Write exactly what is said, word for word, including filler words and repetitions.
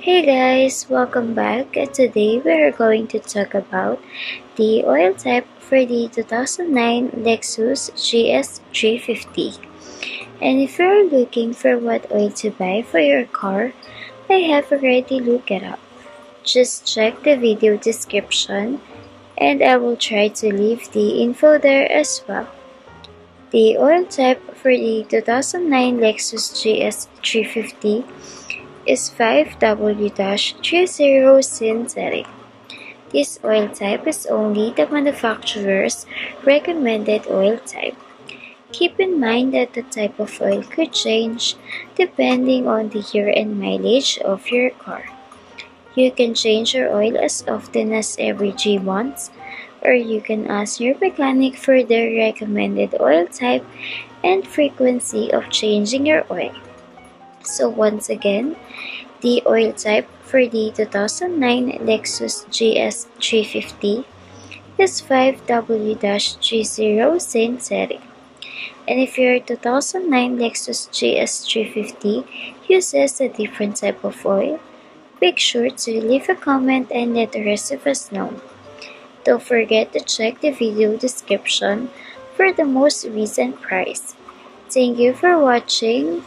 Hey guys, welcome back, and today we are going to talk about the oil type for the two thousand nine Lexus G S three fifty. And if you're looking for what oil to buy for your car, I have already looked it up. Just check the video description and I will try to leave the info there as well. The oil type for the two thousand nine Lexus G S three fifty is five W thirty synthetic. This oil type is only the manufacturer's recommended oil type. Keep in mind that the type of oil could change depending on the year and mileage of your car. You can change your oil as often as every three months, or you can ask your mechanic for their recommended oil type and frequency of changing your oil. So once again, the oil type for the two thousand nine Lexus G S three fifty is five W thirty synthetic. And if your two thousand nine Lexus G S three fifty uses a different type of oil, make sure to leave a comment and let the rest of us know. Don't forget to check the video description for the most recent price. Thank you for watching.